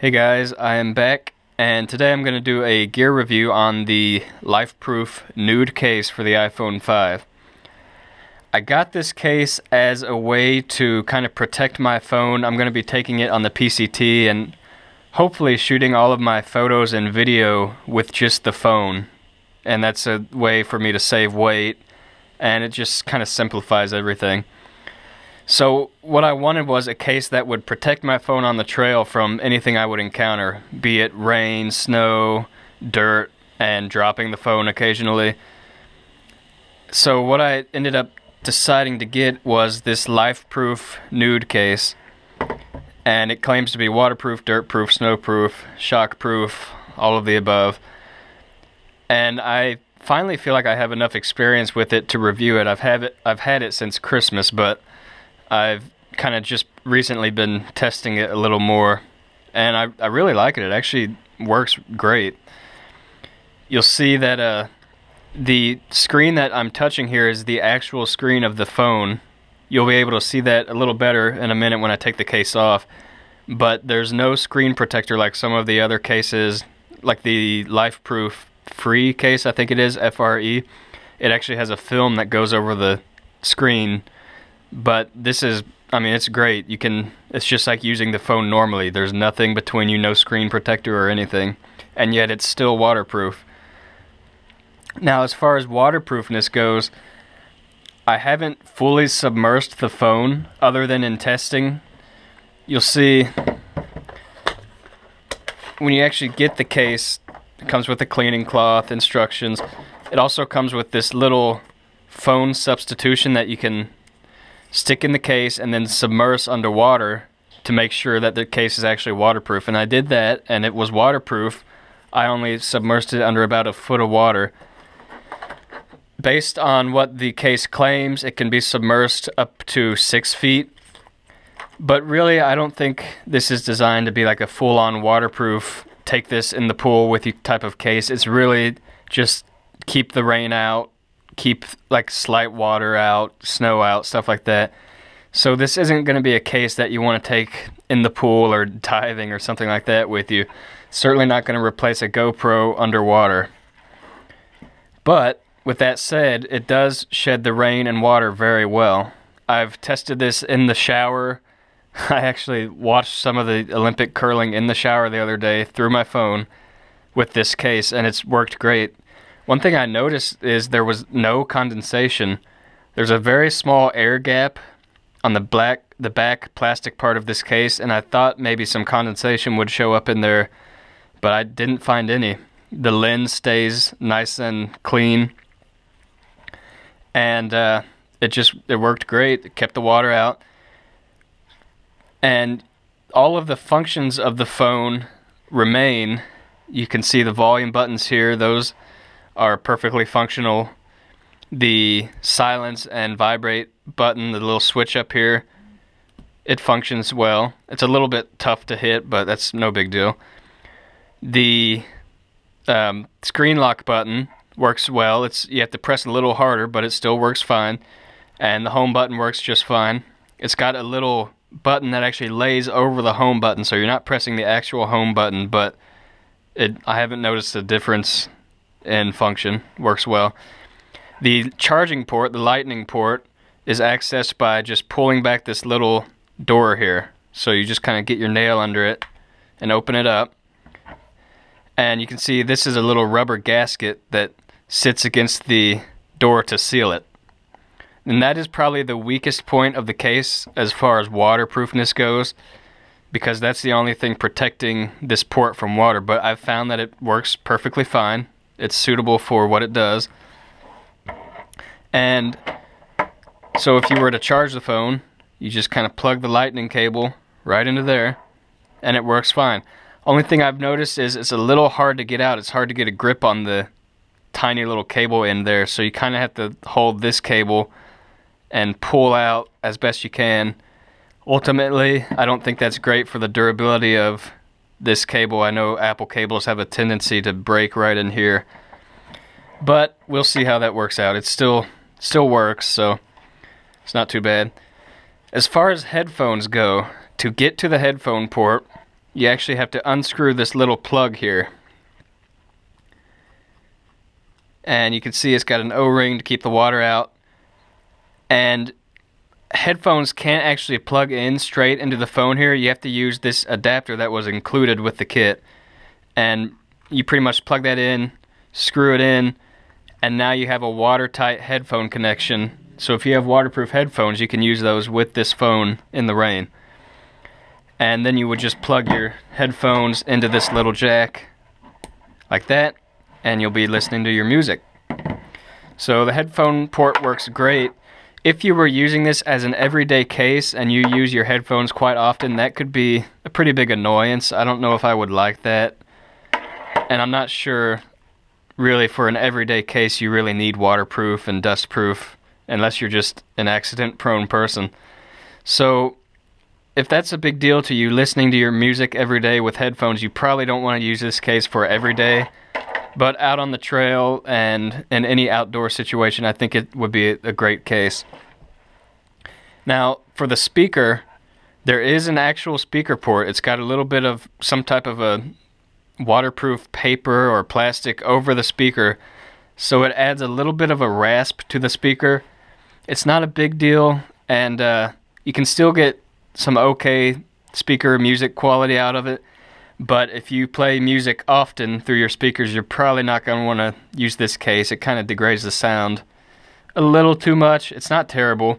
Hey guys, I am back, and today I'm going to do a gear review on the LifeProof nude case for the iPhone 5. I got this case as a way to kind of protect my phone. I'm going to be taking it on the PCT and hopefully shooting all of my photos and video with just the phone. And that's a way for me to save weight, and it just kind of simplifies everything. So what I wanted was a case that would protect my phone on the trail from anything I would encounter, be it rain, snow, dirt, and dropping the phone occasionally. So what I ended up deciding to get was this LifeProof nude case, and it claims to be waterproof, dirtproof, snowproof, shockproof, all of the above. And I finally feel like I have enough experience with it to review it. I've had it since Christmas, but I've kind of just recently been testing it a little more, and I really like it. It actually works great. You'll see that the screen that I'm touching here is the actual screen of the phone. You'll be able to see that a little better in a minute when I take the case off, but there's no screen protector like some of the other cases, like the LifeProof Free case, I think it is, F-R-E. It actually has a film that goes over the screen. But this is, I mean, it's great. It's just like using the phone normally. There's nothing between you, no screen protector or anything. And yet it's still waterproof. Now, as far as waterproofness goes, I haven't fully submersed the phone other than in testing. You'll see when you actually get the case, it comes with the cleaning cloth, instructions. It also comes with this little phone substitution that you can stick in the case and then submerge underwater to make sure that the case is actually waterproof. And I did that, and it was waterproof. I only submerged it under about a foot of water. Based on what the case claims, it can be submerged up to 6 feet. But really, I don't think this is designed to be like a full-on waterproof, take this in the pool with you type of case. It's really just keep the rain out, keep like slight water out, snow out, stuff like that. So this isn't going to be a case that you want to take in the pool or diving or something like that with you. Certainly not going to replace a GoPro underwater. But with that said, it does shed the rain and water very well. I've tested this in the shower. I actually watched some of the Olympic curling in the shower the other day through my phone with this case, and it's worked great. One thing I noticed is there was no condensation. There's a very small air gap on the back plastic part of this case, and I thought maybe some condensation would show up in there, but I didn't find any. The lens stays nice and clean, and it worked great. It kept the water out, and all of the functions of the phone remain. You can see the volume buttons here; those are perfectly functional. The silence and vibrate button, the little switch up here, it functions well. It's a little bit tough to hit, but that's no big deal. The screen lock button works well. You have to press a little harder, but it still works fine. And the home button works just fine. It's got a little button that actually lays over the home button, so you're not pressing the actual home button, but I haven't noticed a difference and function. Works well. The charging port, the lightning port, is accessed by just pulling back this little door here. So you just kind of get your nail under it and open it up. And you can see this is a little rubber gasket that sits against the door to seal it. And that is probably the weakest point of the case as far as waterproofness goes, because that's the only thing protecting this port from water. But I've found that it works perfectly fine. It's suitable for what it does. And so if you were to charge the phone, you just kind of plug the lightning cable right into there, and it works fine. Only thing I've noticed is it's a little hard to get out. It's hard to get a grip on the tiny little cable in there, so you kind of have to hold this cable and pull out as best you can. Ultimately, I don't think that's great for the durability of this cable. I know Apple cables have a tendency to break right in here, but we'll see how that works out. It still works, so it's not too bad. As far as headphones go, to get to the headphone port, you actually have to unscrew this little plug here. And you can see it's got an O-ring to keep the water out. And headphones can't actually plug in straight into the phone here. You have to use this adapter that was included with the kit. And you pretty much plug that in, screw it in, and now you have a watertight headphone connection. So if you have waterproof headphones, you can use those with this phone in the rain. And then you would just plug your headphones into this little jack like that, and you'll be listening to your music. So the headphone port works great. If you were using this as an everyday case and you use your headphones quite often, that could be a pretty big annoyance. I don't know if I would like that. And I'm not sure really for an everyday case you really need waterproof and dustproof unless you're just an accident-prone person. So if that's a big deal to you, listening to your music every day with headphones, you probably don't want to use this case for every day. But out on the trail and in any outdoor situation, I think it would be a great case. Now, for the speaker, there is an actual speaker port. It's got a little bit of some type of a waterproof paper or plastic over the speaker, so it adds a little bit of a rasp to the speaker. It's not a big deal, and you can still get some okay speaker music quality out of it. But if you play music often through your speakers, you're probably not going to want to use this case. It kind of degrades the sound a little too much. It's not terrible.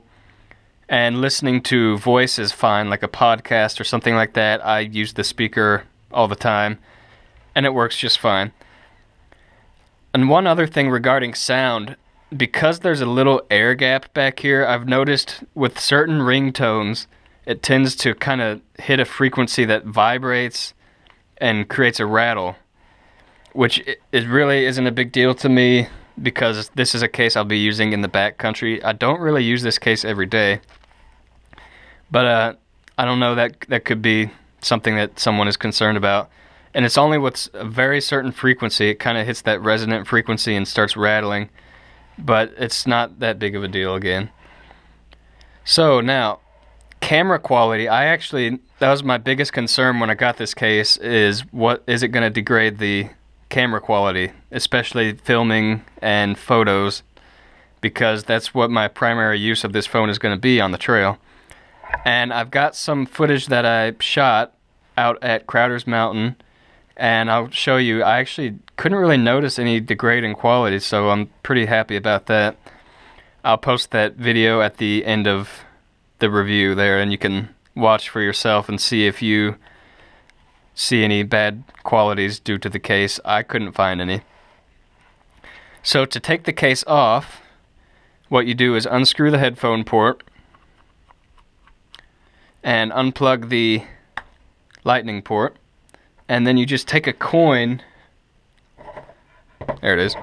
And listening to voice is fine, like a podcast or something like that. I use the speaker all the time, and it works just fine. And one other thing regarding sound, because there's a little air gap back here, I've noticed with certain ringtones, it tends to kind of hit a frequency that vibrates and creates a rattle, which it really isn't a big deal to me because this is a case I'll be using in the backcountry. I don't really use this case every day, but I don't know, that could be something that someone is concerned about. And it's only with a very certain frequency. It kind of hits that resonant frequency and starts rattling, but it's not that big of a deal again. So now, camera quality. That was my biggest concern when I got this case, is what is it going to degrade the camera quality, especially filming and photos, because that's what my primary use of this phone is going to be on the trail. And I've got some footage that I shot out at Crowder's Mountain, and I'll show you. I actually couldn't really notice any degrading quality, so I'm pretty happy about that. I'll post that video at the end of the review there, and you can watch for yourself and see if you see any bad qualities due to the case. I couldn't find any. So to take the case off, what you do is unscrew the headphone port and unplug the lightning port, and then you just take a coin, there it is,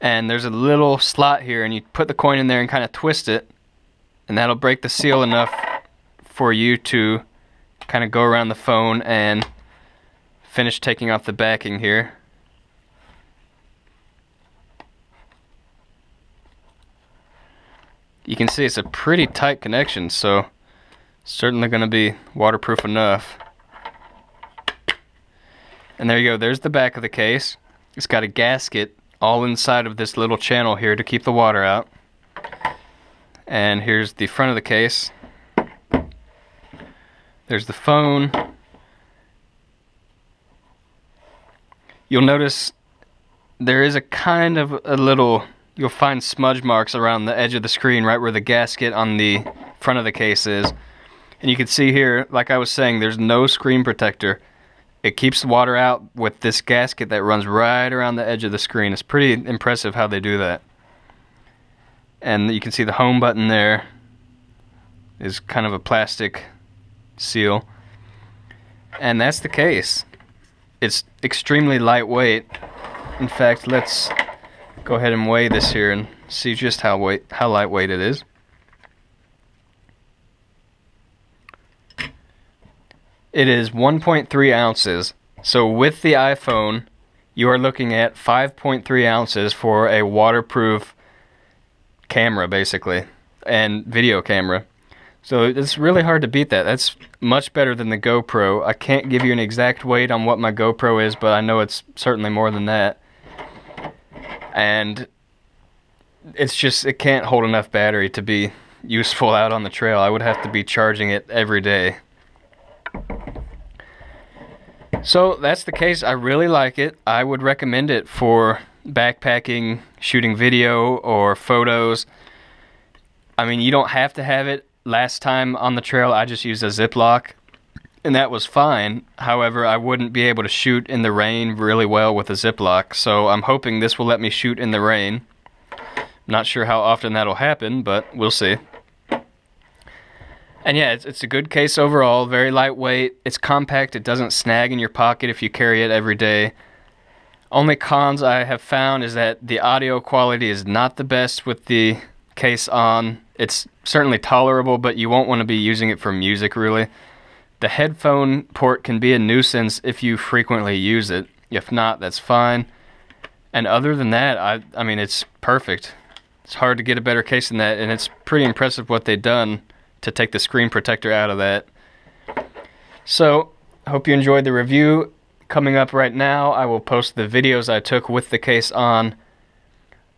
and there's a little slot here, and you put the coin in there and kind of twist it, and that'll break the seal enough for you to kind of go around the phone and finish taking off the backing here. You can see it's a pretty tight connection, so certainly going to be waterproof enough. And there you go, there's the back of the case. It's got a gasket all inside of this little channel here to keep the water out. And here's the front of the case. There's the phone. You'll notice there is a kind of a little, you'll find smudge marks around the edge of the screen right where the gasket on the front of the case is. And you can see here, like I was saying, there's no screen protector. It keeps the water out with this gasket that runs right around the edge of the screen. It's pretty impressive how they do that. And you can see the home button there is kind of a plastic seal. And that's the case. It's extremely lightweight. In fact, let's go ahead and weigh this here and see just how lightweight it is. It is 1.3 ounces. So with the iPhone, you are looking at 5.3 ounces for a waterproof camera, basically, and video camera. So it's really hard to beat that. That's much better than the GoPro. I can't give you an exact weight on what my GoPro is, but I know it's certainly more than that. And it's just, it can't hold enough battery to be useful out on the trail. I would have to be charging it every day. So that's the case. I really like it. I would recommend it for backpacking, shooting video or photos. I mean, you don't have to have it. Last time on the trail, I just used a Ziploc, and that was fine. However, I wouldn't be able to shoot in the rain really well with a Ziploc, so I'm hoping this will let me shoot in the rain. Not sure how often that'll happen, but we'll see. And yeah, it's a good case overall, very lightweight. It's compact, it doesn't snag in your pocket if you carry it every day. Only cons I have found is that the audio quality is not the best with the case on. It's certainly tolerable, but you won't want to be using it for music, really. The headphone port can be a nuisance if you frequently use it. If not, that's fine. And other than that, I mean, it's perfect. It's hard to get a better case than that, and it's pretty impressive what they've done to take the screen protector out of that. So, hope you enjoyed the review. Coming up right now, I will post the videos I took with the case on.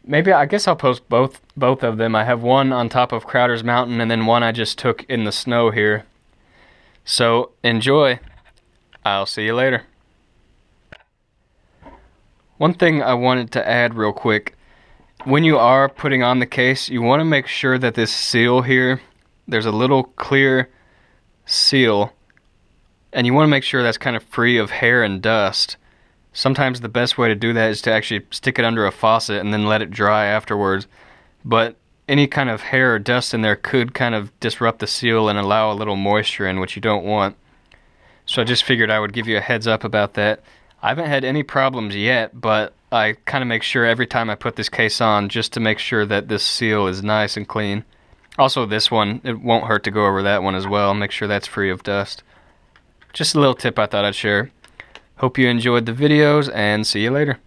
Maybe, I guess I'll post both of them. I have one on top of Crowder's Mountain and then one I just took in the snow here. So, enjoy. I'll see you later. One thing I wanted to add real quick. When you are putting on the case, you want to make sure that this seal here, there's a little clear seal, and you want to make sure that's kind of free of hair and dust. Sometimes the best way to do that is to actually stick it under a faucet and then let it dry afterwards. But any kind of hair or dust in there could kind of disrupt the seal and allow a little moisture in, which you don't want. So I just figured I would give you a heads up about that. I haven't had any problems yet, but I kind of make sure every time I put this case on just to make sure that this seal is nice and clean. Also this one, it won't hurt to go over that one as well. Make sure that's free of dust. Just a little tip I thought I'd share. Hope you enjoyed the videos, and see you later.